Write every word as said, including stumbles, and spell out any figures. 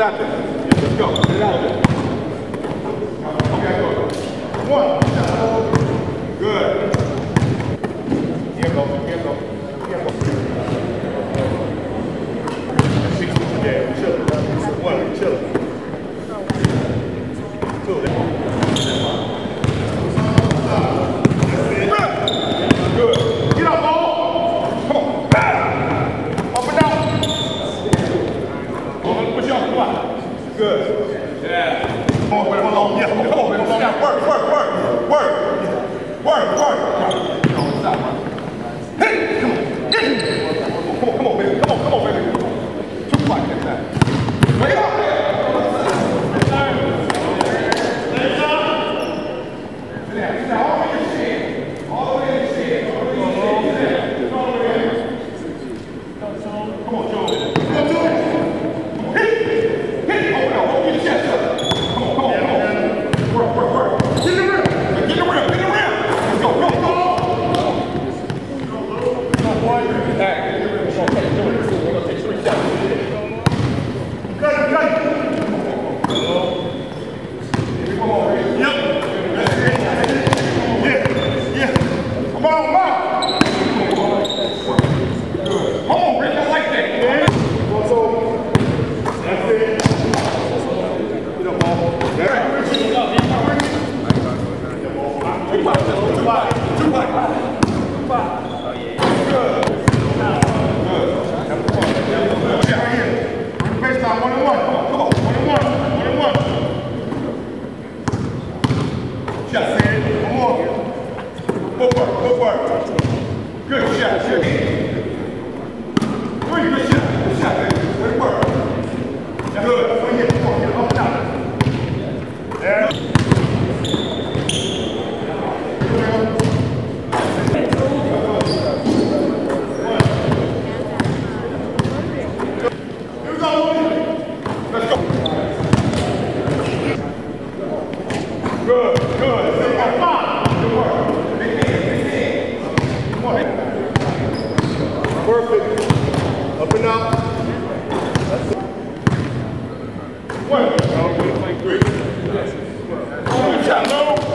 it out there. Let's go. Get it out there. Okay, go. One. Good. Here go. Here go. Here go. Yeah, we're chilling. One, we're chilling. Two. Good. Get up, ball. Come on. Bam. Up and down. Put your arm wide. Good. Yeah. Come on, come on. Yes, come on. Come on. Now work, work, work, work, work, work. Come on, stop. Hey, come on. Come on, come on, baby. Come on, come on, baby. Like that. Wait up there! One, two, three. Good job.